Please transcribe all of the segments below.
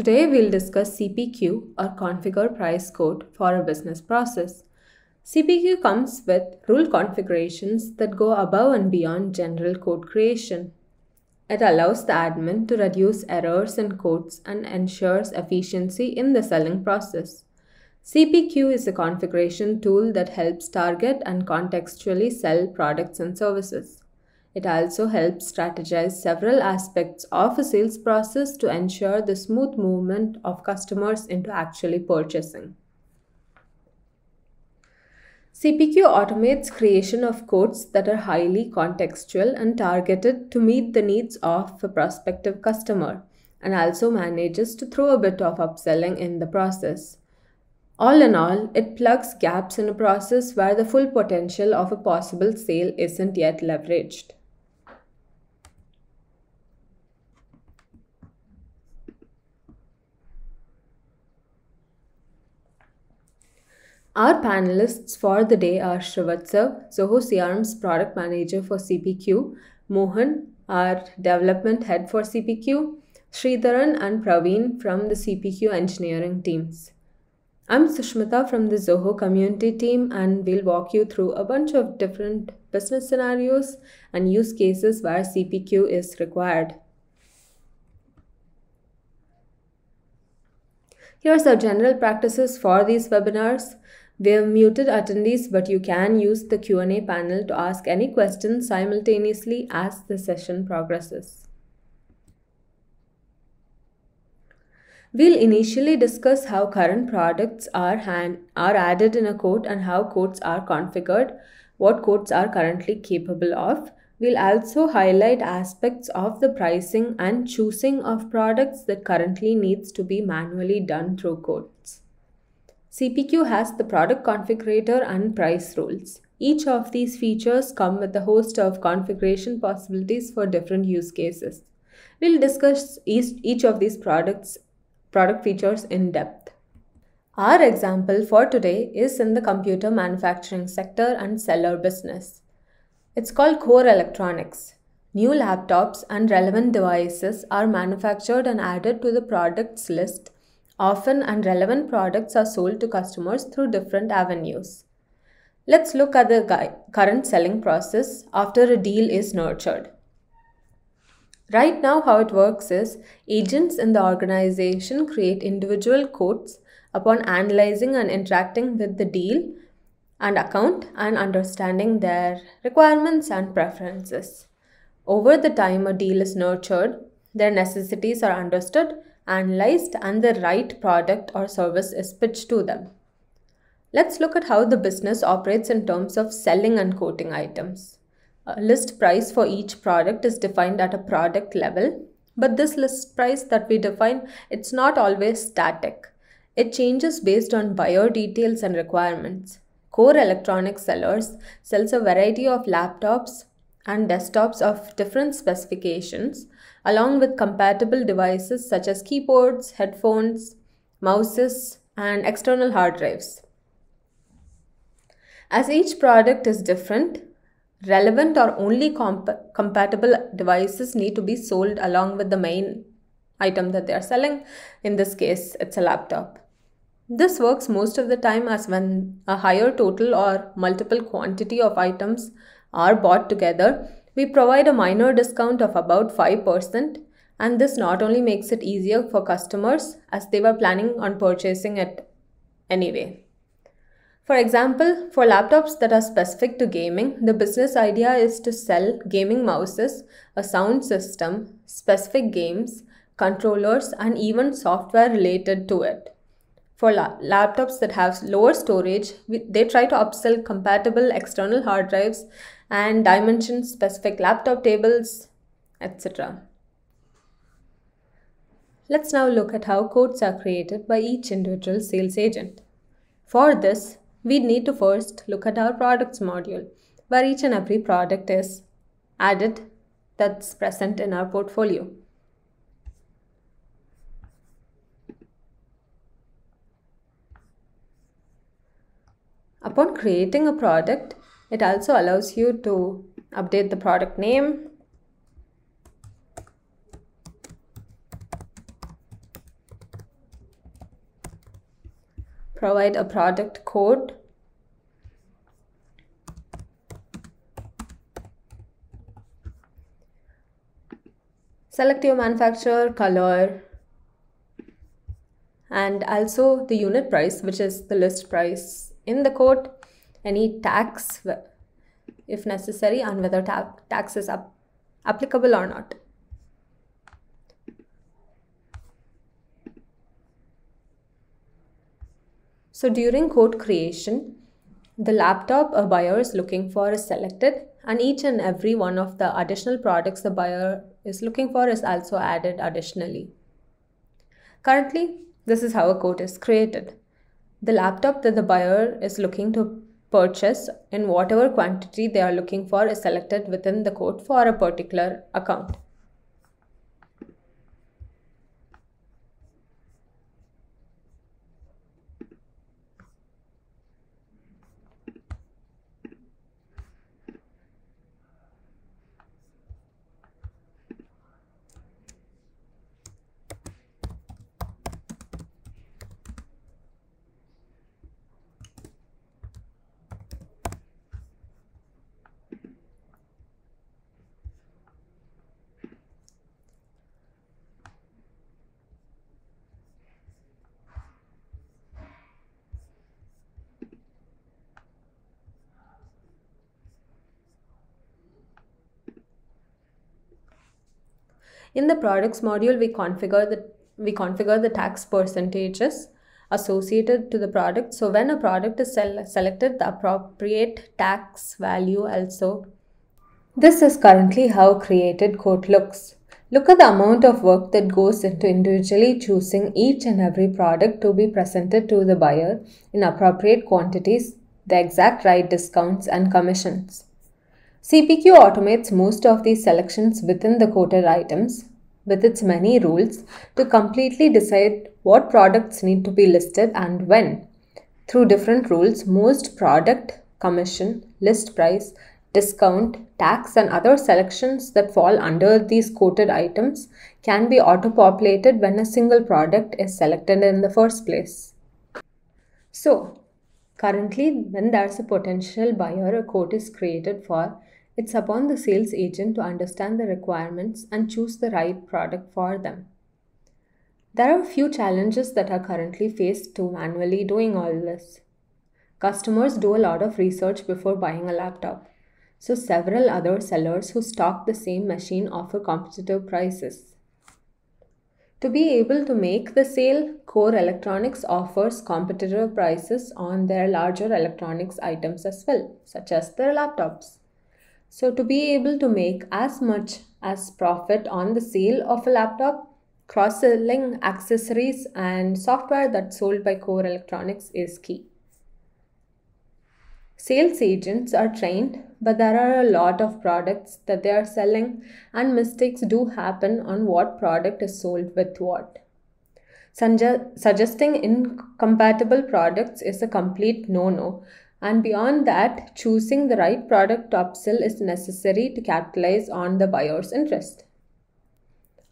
Today we'll discuss CPQ or Configure Price Code for a business process. CPQ comes with rule configurations that go above and beyond general code creation. It allows the admin to reduce errors in codes and ensures efficiency in the selling process. CPQ is a configuration tool that helps target and contextually sell products and services. It also helps strategize several aspects of a sales process to ensure the smooth movement of customers into actually purchasing. CPQ automates creation of codes that are highly contextual and targeted to meet the needs of a prospective customer, and also manages to throw a bit of upselling in the process. All in all, it plugs gaps in a process where the full potential of a possible sale isn't yet leveraged. Our panelists for the day are Srivatsa, Zoho CRM's Product Manager for CPQ, Mohan, our Development Head for CPQ, Sridharan and Praveen from the CPQ engineering teams. I'm Sushmita from the Zoho community team, and we'll walk you through a bunch of different business scenarios and use cases where CPQ is required. Here's our general practices for these webinars. We have muted attendees, but you can use the Q&A panel to ask any questions simultaneously as the session progresses. We'll initially discuss how current products are added in a code and how codes are configured, what codes are currently capable of. We'll also highlight aspects of the pricing and choosing of products that currently needs to be manually done through codes. CPQ has the product configurator and price rules. Each of these features come with a host of configuration possibilities for different use cases. We'll discuss each of these product features in depth. Our example for today is in the computer manufacturing sector and seller business. It's called Core Electronics. New laptops and relevant devices are manufactured and added to the products list. Often and relevant products are sold to customers through different avenues. Let's look at the current selling process after a deal is nurtured. Right now, how it works is agents in the organization create individual codes upon analyzing and interacting with the deal and account and understanding their requirements and preferences. Over the time a deal is nurtured, their necessities are understood, analyzed, and the right product or service is pitched to them. Let's look at how the business operates in terms of selling and quoting items. A list price for each product is defined at a product level, but this list price that we define, it's not always static. It changes based on buyer details and requirements. Core Electronics sells a variety of laptops and desktops of different specifications, along with compatible devices such as keyboards, headphones, mouses, and external hard drives. As each product is different, relevant or only compatible devices need to be sold along with the main item that they are selling. In this case, it's a laptop. This works most of the time as when a higher total or multiple quantity of items are bought together, we provide a minor discount of about 5%, and this not only makes it easier for customers as they were planning on purchasing it anyway. For example, for laptops that are specific to gaming, the business idea is to sell gaming mouses, a sound system, specific games, controllers, and even software related to it. For laptops that have lower storage, they try to upsell compatible external hard drives and dimension-specific laptop tables, etc. Let's now look at how codes are created by each individual sales agent. For this, we need to first look at our products module, where each and every product is added that's present in our portfolio. Upon creating a product, it also allows you to update the product name, provide a product code, select your manufacturer, color, and also the unit price, which is the list price in the quote, any tax if necessary, and whether tax is applicable or not. So during quote creation, the laptop a buyer is looking for is selected, and each and every one of the additional products the buyer is looking for is also added additionally. Currently, this is how a quote is created. The laptop that the buyer is looking to purchase in whatever quantity they are looking for is selected within the quote for a particular account. In the products module, we configure the tax percentages associated to the product. So when a product is selected, the appropriate tax value also. This is currently how created quote looks. Look at the amount of work that goes into individually choosing each and every product to be presented to the buyer in appropriate quantities, the exact right discounts and commissions. CPQ automates most of these selections within the quoted items with its many rules to completely decide what products need to be listed and when. Through different rules, most product, commission, list price, discount, tax and other selections that fall under these quoted items can be auto-populated when a single product is selected in the first place. So, currently, when there is a potential buyer, a quote is created for. It's upon the sales agent to understand the requirements and choose the right product for them. There are a few challenges that are currently faced to manually doing all this. Customers do a lot of research before buying a laptop. So several other sellers who stock the same machine offer competitive prices. To be able to make the sale, Core Electronics offers competitive prices on their larger electronics items as well, such as their laptops. So to be able to make as much as profit on the sale of a laptop, cross-selling accessories and software that's sold by Core Electronics is key. Sales agents are trained, but there are a lot of products that they are selling, and mistakes do happen on what product is sold with what. Suggesting incompatible products is a complete no-no, and beyond that, choosing the right product to upsell is necessary to capitalize on the buyer's interest.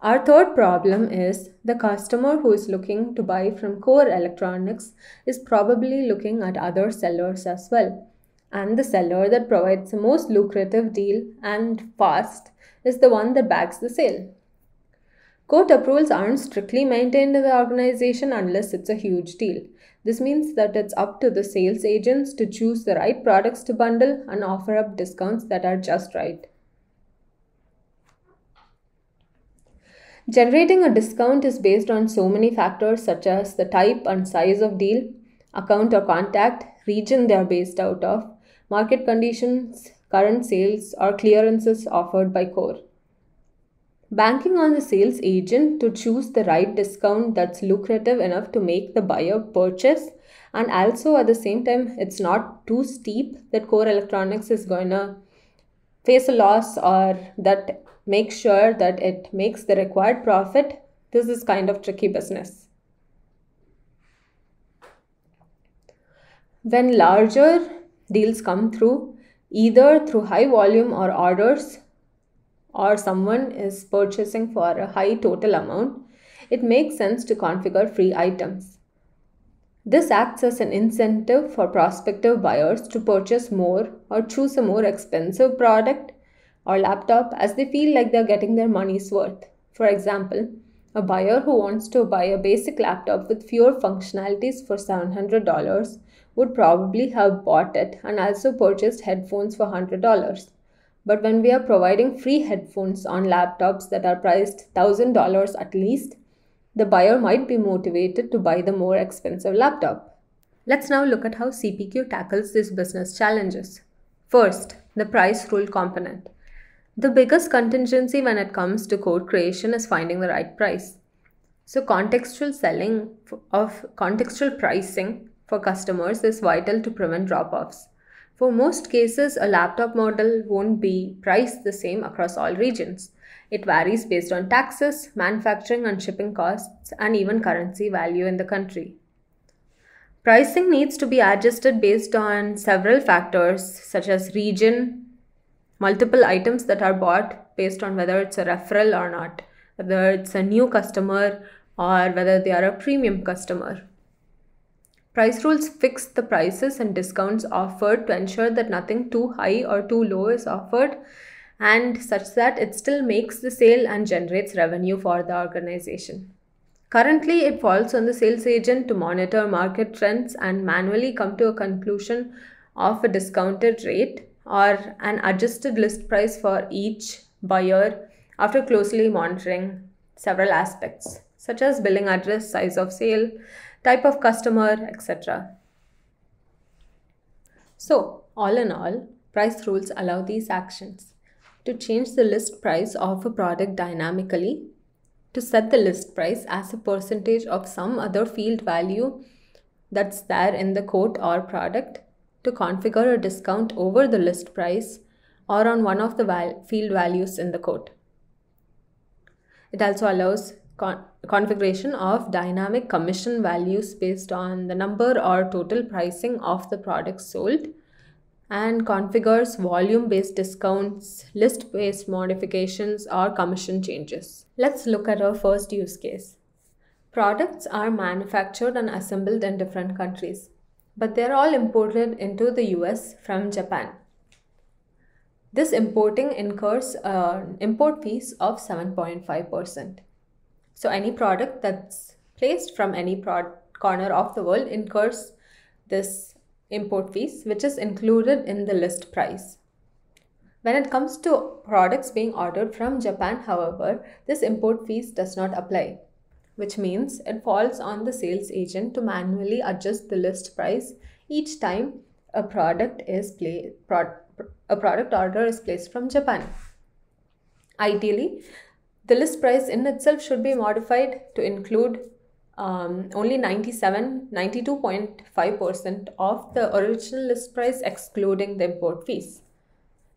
Our third problem is the customer who is looking to buy from Core Electronics is probably looking at other sellers as well. And the seller that provides the most lucrative deal and fast is the one that bags the sale. Quote approvals aren't strictly maintained in the organization unless it's a huge deal. This means that it's up to the sales agents to choose the right products to bundle and offer up discounts that are just right. Generating a discount is based on so many factors such as the type and size of deal, account or contact, region they are based out of, market conditions, current sales or clearances offered by Core. Banking on the sales agent to choose the right discount that's lucrative enough to make the buyer purchase, and also at the same time it's not too steep that Core Electronics is going to face a loss or that make sure that it makes the required profit. This is kind of tricky business. When larger deals come through, either through high volume or orders, or someone is purchasing for a high total amount, it makes sense to configure free items. This acts as an incentive for prospective buyers to purchase more or choose a more expensive product or laptop as they feel like they are getting their money's worth. For example, a buyer who wants to buy a basic laptop with fewer functionalities for $700 would probably have bought it and also purchased headphones for $100. But when we are providing free headphones on laptops that are priced $1,000 at least, the buyer might be motivated to buy the more expensive laptop. Let's now look at how CPQ tackles these business challenges. First, the price rule component. The biggest contingency when it comes to code creation is finding the right price. So contextual pricing for customers is vital to prevent drop-offs. For most cases, a laptop model won't be priced the same across all regions. It varies based on taxes, manufacturing and shipping costs, and even currency value in the country. Pricing needs to be adjusted based on several factors such as region, multiple items that are bought based on whether it's a referral or not, whether it's a new customer or whether they are a premium customer. Price rules fix the prices and discounts offered to ensure that nothing too high or too low is offered, and such that it still makes the sale and generates revenue for the organization. Currently, it falls on the sales agent to monitor market trends and manually come to a conclusion of a discounted rate or an adjusted list price for each buyer after closely monitoring several aspects, such as billing address, size of sale, type of customer, etc. So, all in all, price rules allow these actions: to change the list price of a product dynamically, to set the list price as a percentage of some other field value that's there in the quote or product, to configure a discount over the list price or on one of the field values in the quote. It also allows configuration of dynamic commission values based on the number or total pricing of the products sold, and configures volume-based discounts, list-based modifications, or commission changes. Let's look at our first use case. Products are manufactured and assembled in different countries, but they're all imported into the US from Japan. This importing incurs an import fees of 7.5%. So any product that's placed from any corner of the world incurs this import fees, which is included in the list price. When it comes to products being ordered from Japan, however, this import fees does not apply, which means it falls on the sales agent to manually adjust the list price each time a product order is placed from Japan. Ideally, the list price in itself should be modified to include only 92.5% of the original list price, excluding the import fees.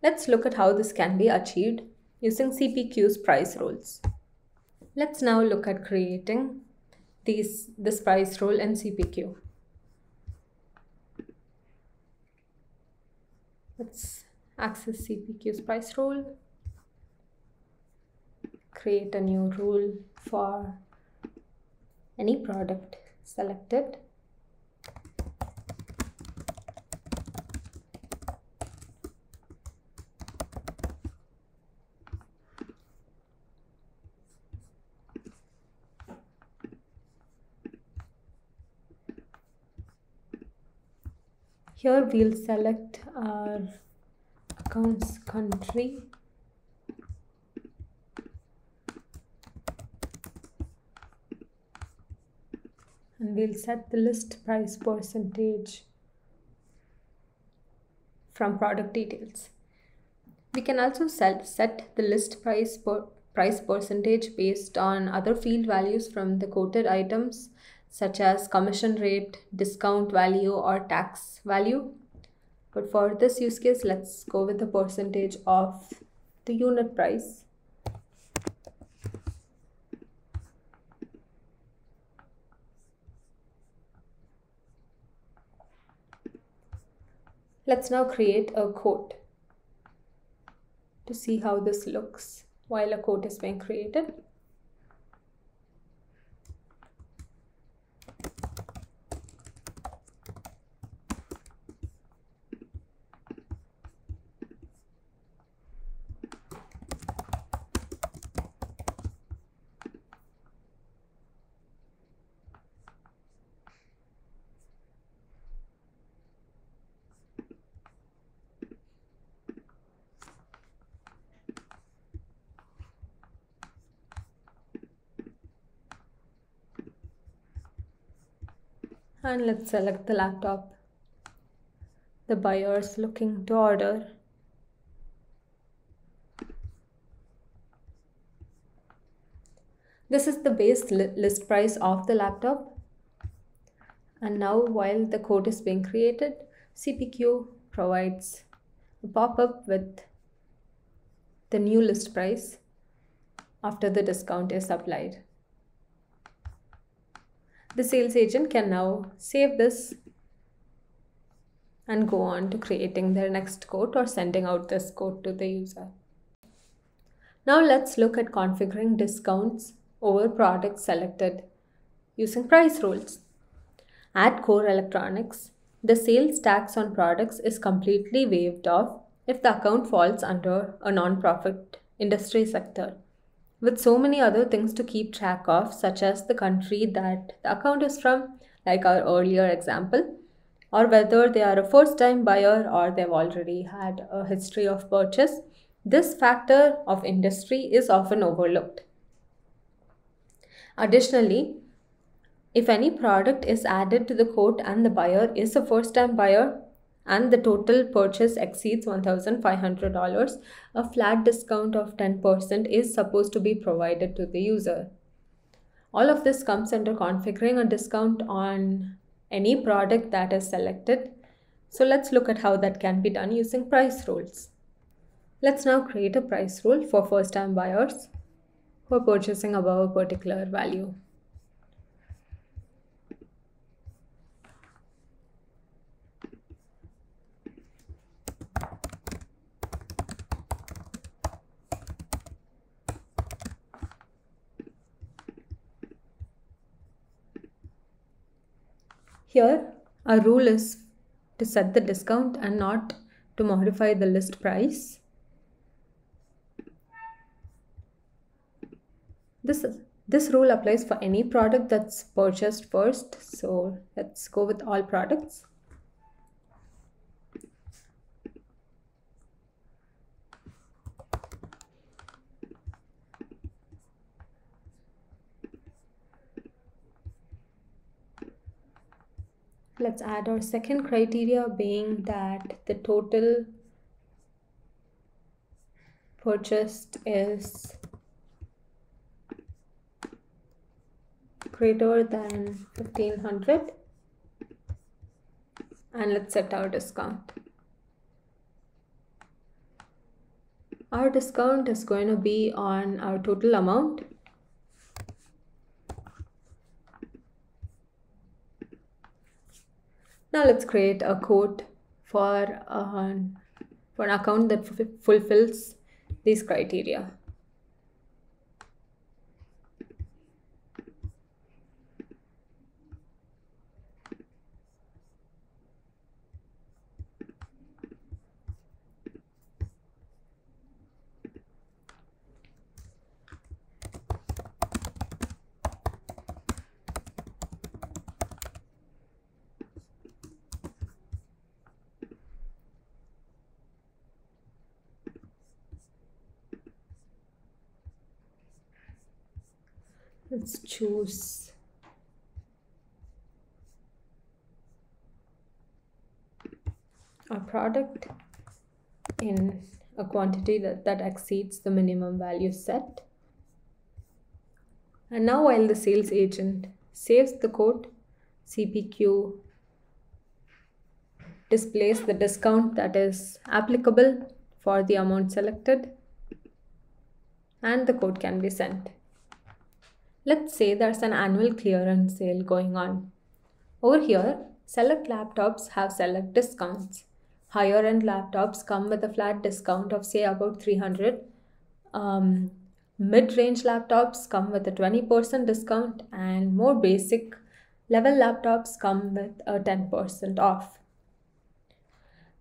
Let's look at how this can be achieved using CPQ's price rules. Let's now look at creating this price rule in CPQ. Let's access CPQ's price rule. Create a new rule for any product selected. Here we'll select our accounts country. And we'll set the list price percentage from product details. We can also set the list price percentage based on other field values from the quoted items, such as commission rate, discount value, or tax value. But for this use case, let's go with the percentage of the unit price. Let's now create a quote to see how this looks while a quote is being created. and let's select the laptop. The buyer is looking to order. This is the base list price of the laptop. And now while the quote is being created, CPQ provides a pop-up with the new list price after the discount is applied. The sales agent can now save this and go on to creating their next quote or sending out this quote to the user. Now let's look at configuring discounts over products selected using price rules. At Core Electronics, the sales tax on products is completely waived off if the account falls under a non-profit industry sector. With so many other things to keep track of, such as the country that the account is from, like our earlier example, or whether they are a first-time buyer or they've already had a history of purchase, this factor of industry is often overlooked. Additionally, if any product is added to the quote and the buyer is a first-time buyer and the total purchase exceeds $1,500, a flat discount of 10% is supposed to be provided to the user. All of this comes under configuring a discount on any product that is selected. So let's look at how that can be done using price rules. Let's now create a price rule for first-time buyers who are purchasing above a particular value. Here, our rule is to set the discount and not to modify the list price. This rule applies for any product that's purchased first. So let's go with all products. Let's add our second criteria, being that the total purchased is greater than 1,500, and let's set our discount. Our discount is going to be on our total amount. Now let's create a quote for an account that fulfills these criteria. Let's choose a product in a quantity that exceeds the minimum value set. And now while the sales agent saves the quote, CPQ displays the discount that is applicable for the amount selected, and the quote can be sent. Let's say there's an annual clearance sale going on. Over here, select laptops have select discounts. Higher end laptops come with a flat discount of say about 300. Mid-range laptops come with a 20% discount, and more basic level laptops come with a 10% off.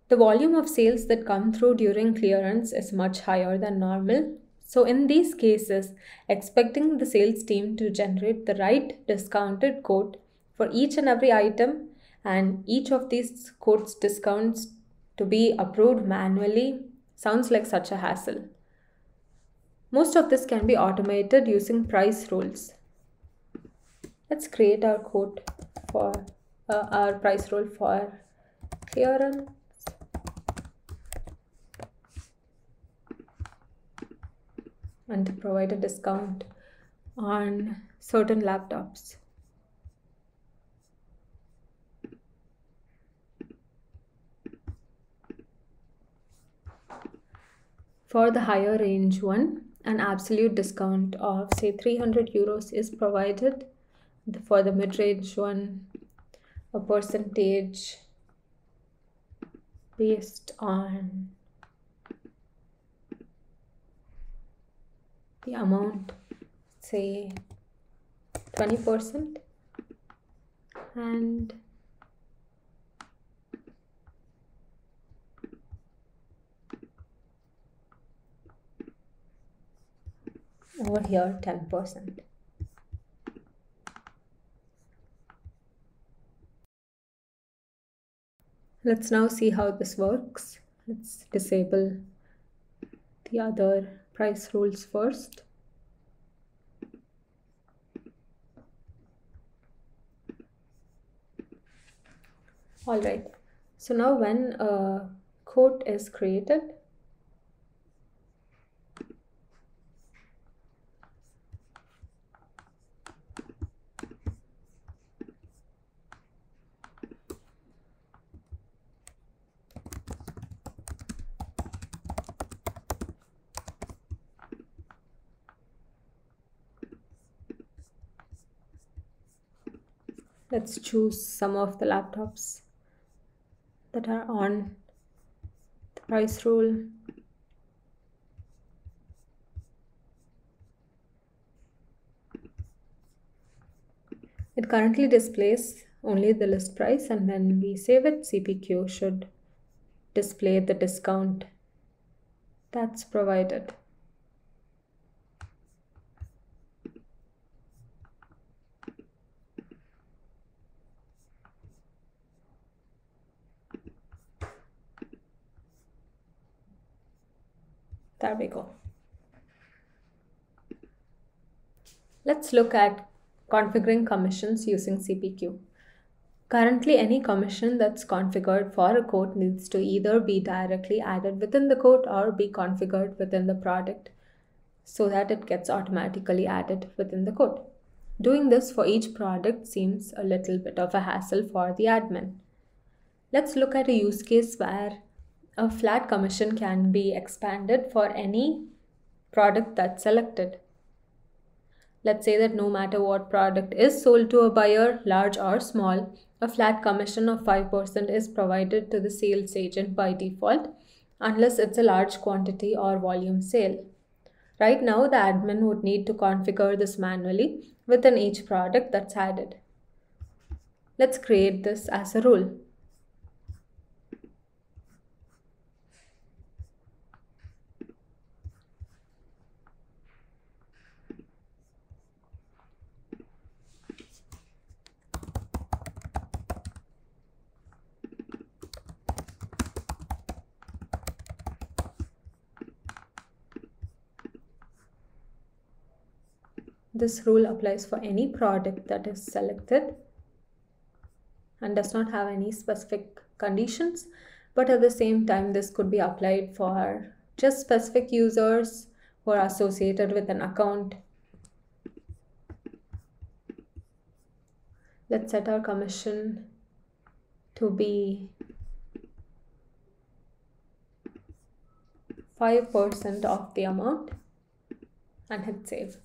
The volume of sales that come through during clearance is much higher than normal. So in these cases, expecting the sales team to generate the right discounted quote for each and every item, and each of these quotes discounts to be approved manually, sounds like such a hassle. Most of this can be automated using price rules. Let's create our quote for our price rule for clearance. And provide a discount on certain laptops. For the higher range one, an absolute discount of say 300 euros is provided. For the mid-range one, a percentage based on the amount, say 20%, and over here 10%. Let's now see how this works. Let's disable the other price rules first. All right, so now when a quote is created, let's choose some of the laptops that are on the price rule. It currently displays only the list price, and when we save it, CPQ should display the discount that's provided. There we go. Let's look at configuring commissions using CPQ. Currently, any commission that's configured for a quote needs to either be directly added within the quote or be configured within the product so that it gets automatically added within the quote. Doing this for each product seems a little bit of a hassle for the admin. Let's look at a use case where a flat commission can be expanded for any product that's selected. Let's say that no matter what product is sold to a buyer, large or small, a flat commission of 5% is provided to the sales agent by default, unless it's a large quantity or volume sale. Right now, the admin would need to configure this manually within each product that's added. Let's create this as a rule. This rule applies for any product that is selected and does not have any specific conditions, but at the same time this could be applied for just specific users who are associated with an account. Let's set our commission to be 5% of the amount and hit save.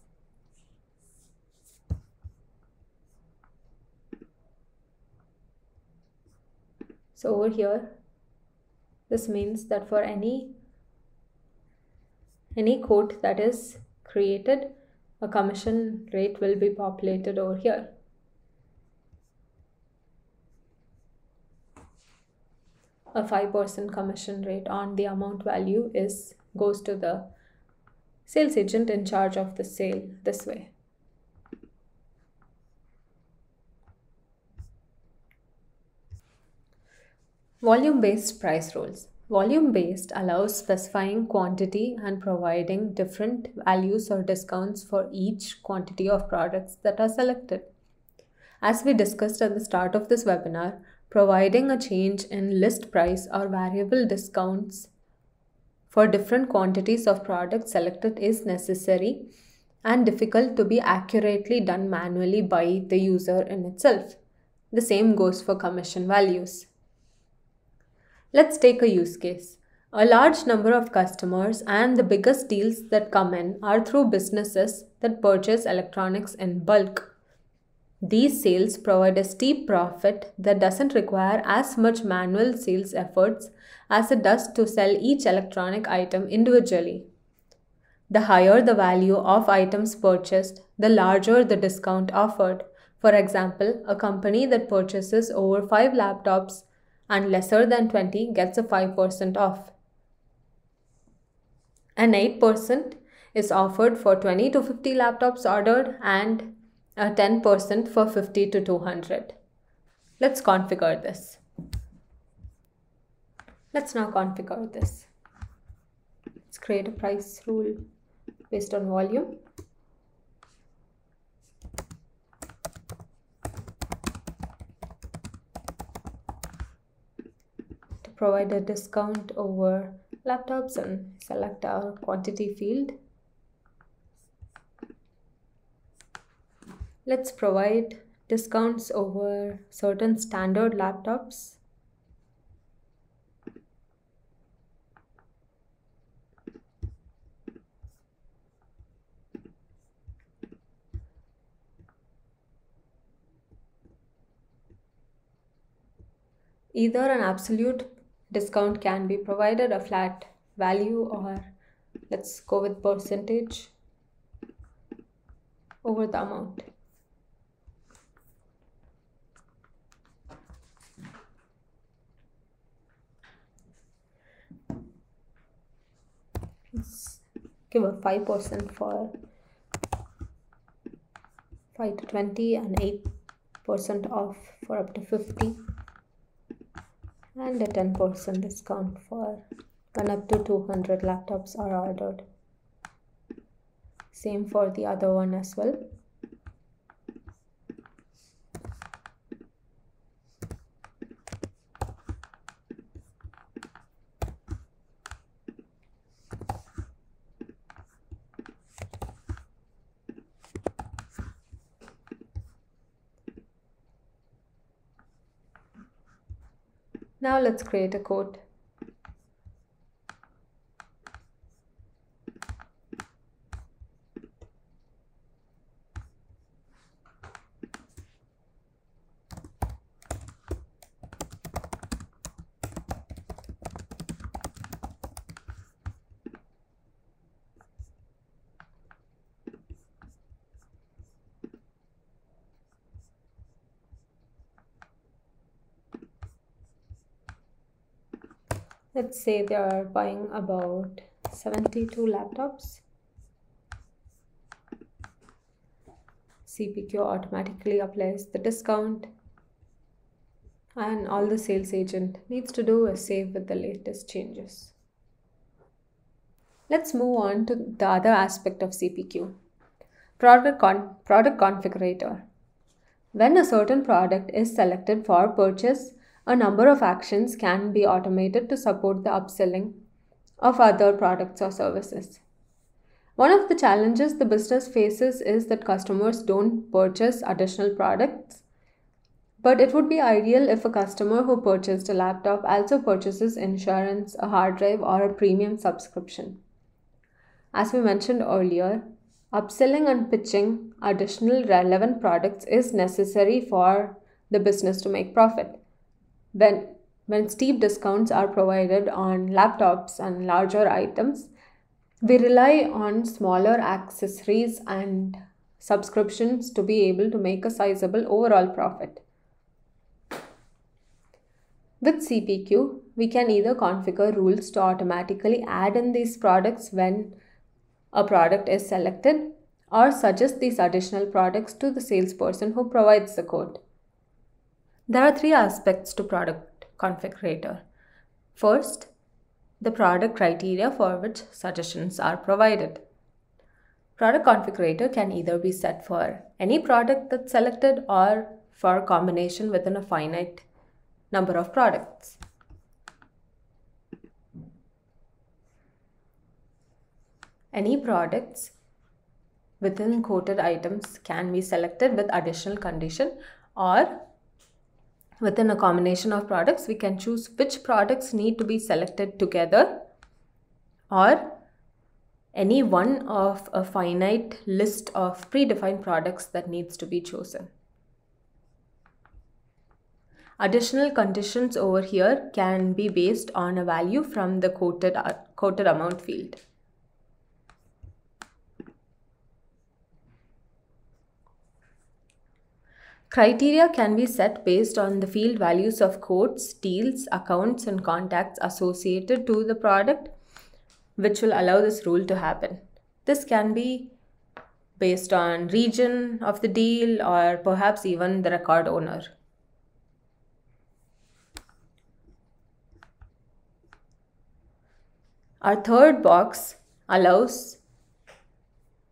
So over here, this means that for any quote that is created, a commission rate will be populated over here. A 5% commission rate on the amount value goes to the sales agent in charge of the sale this way. Volume-based price rules. Volume-based allows specifying quantity and providing different values or discounts for each quantity of products that are selected. As we discussed at the start of this webinar, providing a change in list price or variable discounts for different quantities of products selected is necessary and difficult to be accurately done manually by the user in itself. The same goes for commission values. Let's take a use case. A large number of customers and the biggest deals that come in are through businesses that purchase electronics in bulk. These sales provide a steep profit that doesn't require as much manual sales efforts as it does to sell each electronic item individually. The higher the value of items purchased, the larger the discount offered. For example, a company that purchases over 5 laptops and lesser than 20 gets a 5% off. An 8% is offered for 20 to 50 laptops ordered and a 10% for 50 to 200. Let's configure this. Let's now configure this. Let's create a price rule based on volume. To provide a discount over laptops and select our quantity field. Let's provide discounts over certain standard laptops. Either an absolute discount can be provided, a flat value, or let's go with percentage over the amount. Let's give a 5% for 5 to 20 and 8% off for up to 50 and a 10% discount for when up to 200 laptops are ordered. Same for the other one as well. Now let's create a code. Let's say they are buying about 72 laptops. CPQ automatically applies the discount, and all the sales agent needs to do is save with the latest changes. Let's move on to the other aspect of CPQ, product configurator. When a certain product is selected for purchase, a number of actions can be automated to support the upselling of other products or services. One of the challenges the business faces is that customers don't purchase additional products, but it would be ideal if a customer who purchased a laptop also purchases insurance, a hard drive, or a premium subscription. As we mentioned earlier, upselling and pitching additional relevant products is necessary for the business to make profit. When steep discounts are provided on laptops and larger items, we rely on smaller accessories and subscriptions to be able to make a sizable overall profit. With CPQ, we can either configure rules to automatically add in these products when a product is selected, or suggest these additional products to the salesperson who provides the code. There are 3 aspects to product configurator. First, the product criteria for which suggestions are provided. Product configurator can either be set for any product that's selected or for combination within a finite number of products. Any products within quoted items can be selected with additional condition, or within a combination of products we can choose which products need to be selected together, or any one of a finite list of predefined products that needs to be chosen. Additional conditions over here can be based on a value from the quoted amount field. Criteria can be set based on the field values of quotes, deals, accounts, and contacts associated to the product, which will allow this rule to happen. This can be based on region of the deal or perhaps even the record owner. Our third box allows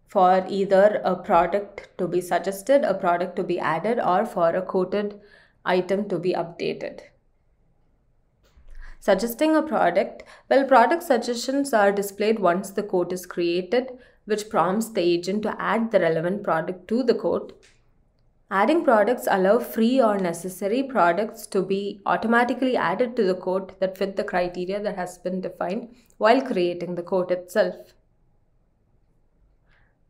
for either a product to be suggested, a product to be added, or for a quoted item to be updated. Suggesting a product. Well, product suggestions are displayed once the quote is created, which prompts the agent to add the relevant product to the quote. Adding products allow free or necessary products to be automatically added to the quote that fit the criteria that has been defined while creating the quote itself.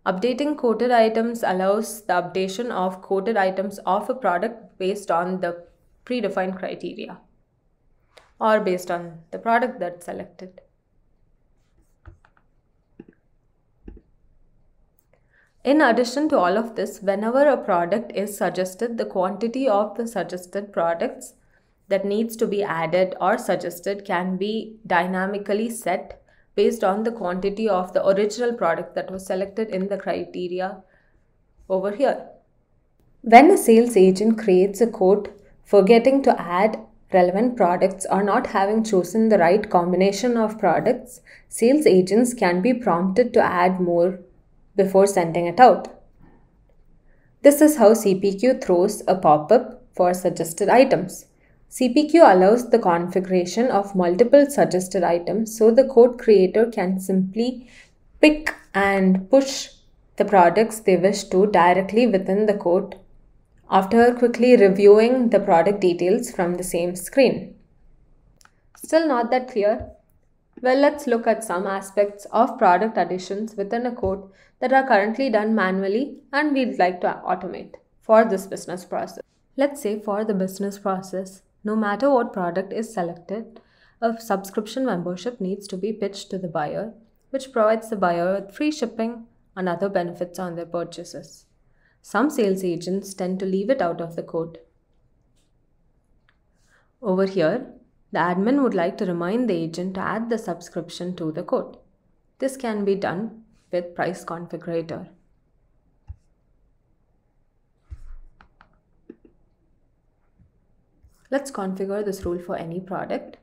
Updating quoted items allows the updation of quoted items of a product based on the predefined criteria, or based on the product that's selected. In addition to all of this, whenever a product is suggested, the quantity of the suggested products that needs to be added or suggested can be dynamically set based on the quantity of the original product that was selected in the criteria over here. When a sales agent creates a quote, forgetting to add relevant products or not having chosen the right combination of products, sales agents can be prompted to add more before sending it out. This is how CPQ throws a pop-up for suggested items. CPQ allows the configuration of multiple suggested items, so the quote creator can simply pick and push the products they wish to directly within the quote, after quickly reviewing the product details from the same screen. Still not that clear? Well, let's look at some aspects of product additions within a quote that are currently done manually and we'd like to automate for this business process. Let's say for the business process, no matter what product is selected, a subscription membership needs to be pitched to the buyer, which provides the buyer with free shipping and other benefits on their purchases. Some sales agents tend to leave it out of the quote. Over here, the admin would like to remind the agent to add the subscription to the quote. This can be done with Price Configurator. Let's configure this rule for any product.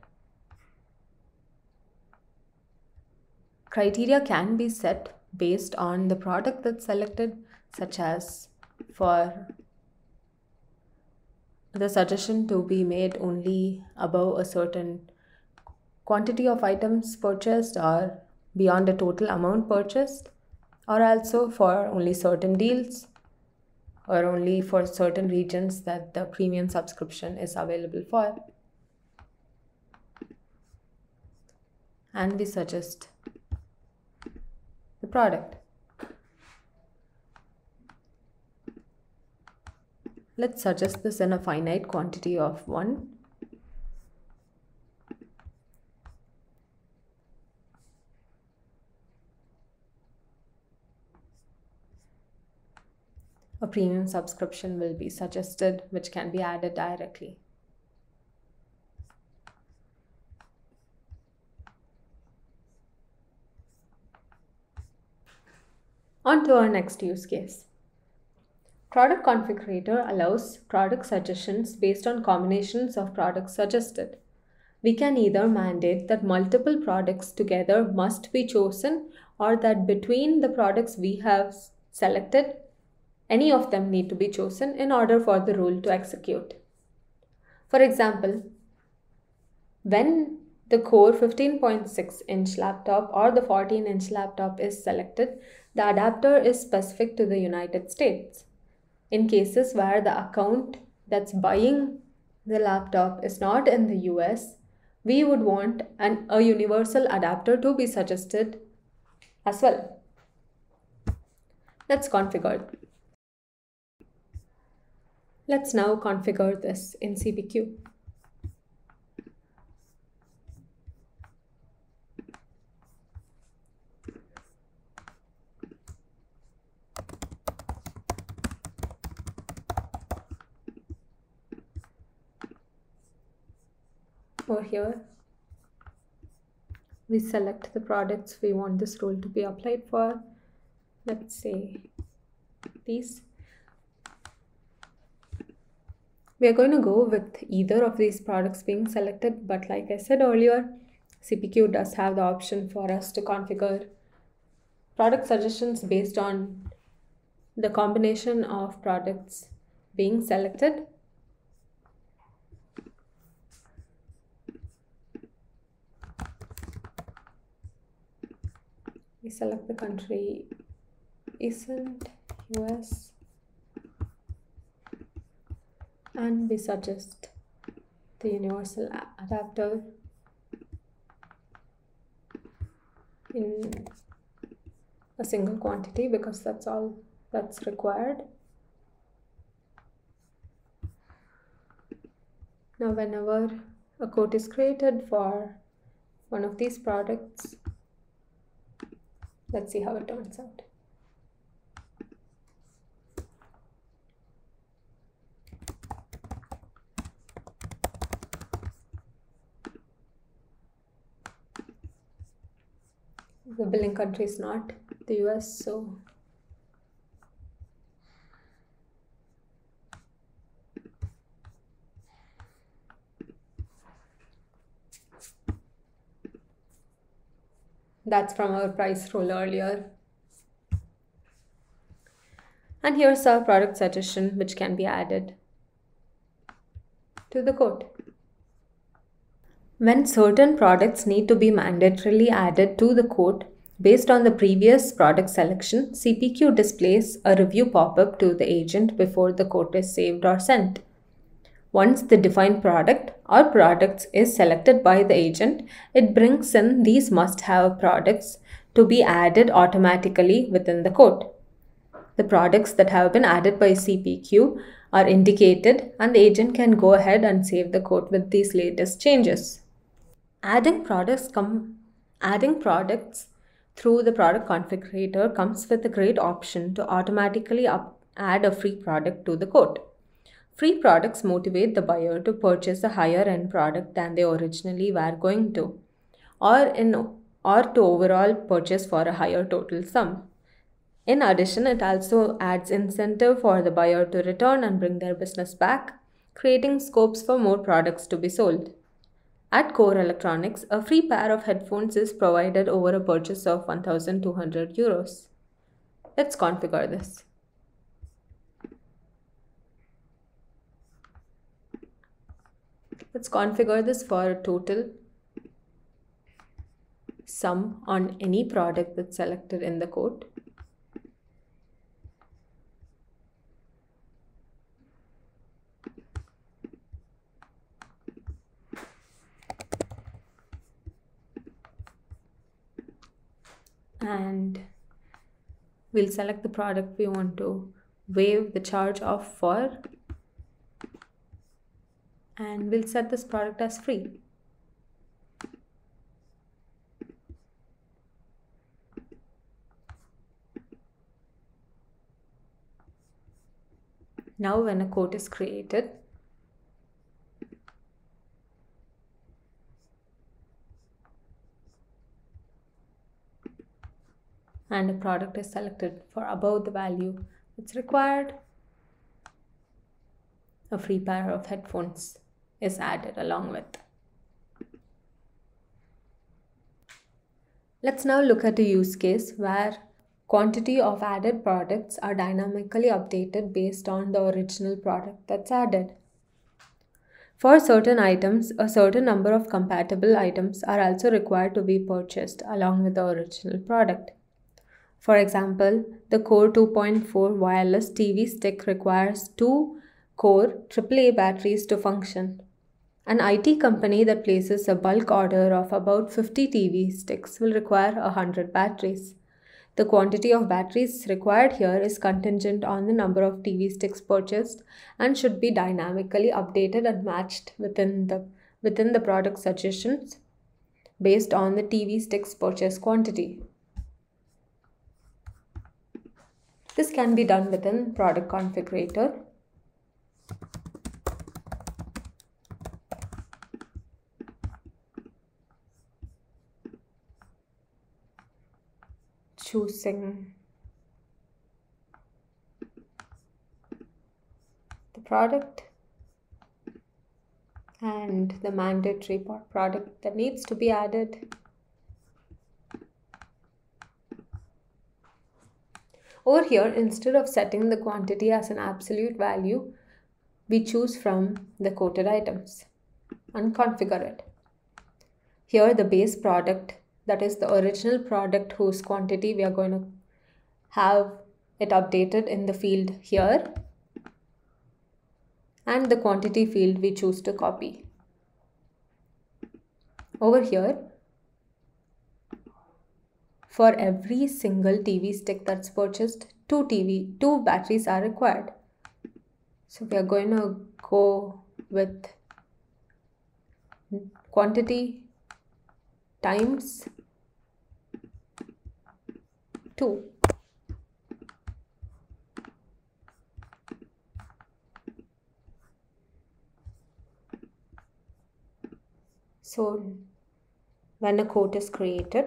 Criteria can be set based on the product that's selected, such as for the suggestion to be made only above a certain quantity of items purchased or beyond a total amount purchased, or also for only certain deals, or only for certain regions that the premium subscription is available for. And we suggest the product. Let's suggest this in a finite quantity of 1. A premium subscription will be suggested, which can be added directly. On to our next use case. Product Configurator allows product suggestions based on combinations of products suggested. We can either mandate that multiple products together must be chosen, or that between the products we have selected, Any of them need to be chosen in order for the role to execute. For example, when the Core 15.6-inch laptop or the 14-inch laptop is selected, the adapter is specific to the United States. In cases where the account that's buying the laptop is not in the US, we would want a universal adapter to be suggested as well. That's configured. Let's now configure this in CPQ. Over here, we select the products we want this role to be applied for. Let's say these. We are going to go with either of these products being selected, but like I said earlier, CPQ does have the option for us to configure product suggestions based on the combination of products being selected. We select the country isn't US and we suggest the universal adapter in a single quantity because that's all that's required. Now whenever a quote is created for one of these products, let's see how it turns out. The billing country is not the US, so that's from our price role earlier. And here's our product suggestion, which can be added to the code. When certain products need to be mandatorily added to the code based on the previous product selection, CPQ displays a review pop-up to the agent before the code is saved or sent. Once the defined product or products is selected by the agent, it brings in these must-have products to be added automatically within the code. The products that have been added by CPQ are indicated and the agent can go ahead and save the code with these latest changes. Adding products through the product configurator comes with a great option to automatically add a free product to the code. Free products motivate the buyer to purchase a higher end product than they originally were going to, or to overall purchase for a higher total sum. In addition, it also adds incentive for the buyer to return and bring their business back, creating scopes for more products to be sold. At Core Electronics, a free pair of headphones is provided over a purchase of 1,200 euros. Let's configure this. Let's configure this for a total sum on any product that's selected in the code. And we'll select the product we want to waive the charge off for. And we'll set this product as free. Now when a quote is created, and a product is selected for above the value that's required, a free pair of headphones is added along with. Let's now look at a use case where Quantity of added products are dynamically updated based on the original product that's added. For certain items, a certain number of compatible items are also required to be purchased along with the original product. For example, the Core 2.4 wireless TV stick requires 2 Core AAA batteries to function. An IT company that places a bulk order of about 50 TV sticks will require 100 batteries. The quantity of batteries required here is contingent on the number of TV sticks purchased and should be dynamically updated and matched within the product suggestions based on the TV sticks purchase quantity. This can be done within product configurator. Choosing the product and the mandatory product that needs to be added. Over here, instead of setting the quantity as an absolute value, we choose from the quoted items and configure it. Here, the base product, that is the original product whose quantity we are going to have it updated in the field here, and the quantity field we choose to copy. Over here, for every single TV stick that's purchased, two batteries are required. So we are going to go with quantity times 2. So when a quote is created,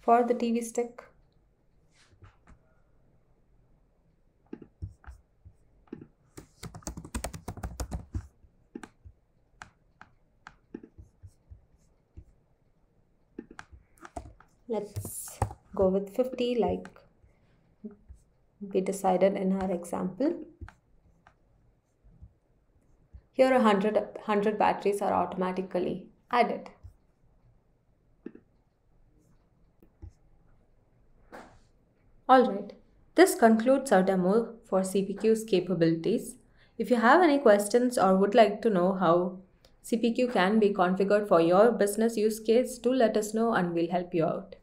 for the TV stick, let's go with 50 like we decided in our example. Here 100 batteries are automatically added. Alright, this concludes our demo for CPQ's capabilities. If you have any questions or would like to know how CPQ can be configured for your business use case, do let us know and we'll help you out.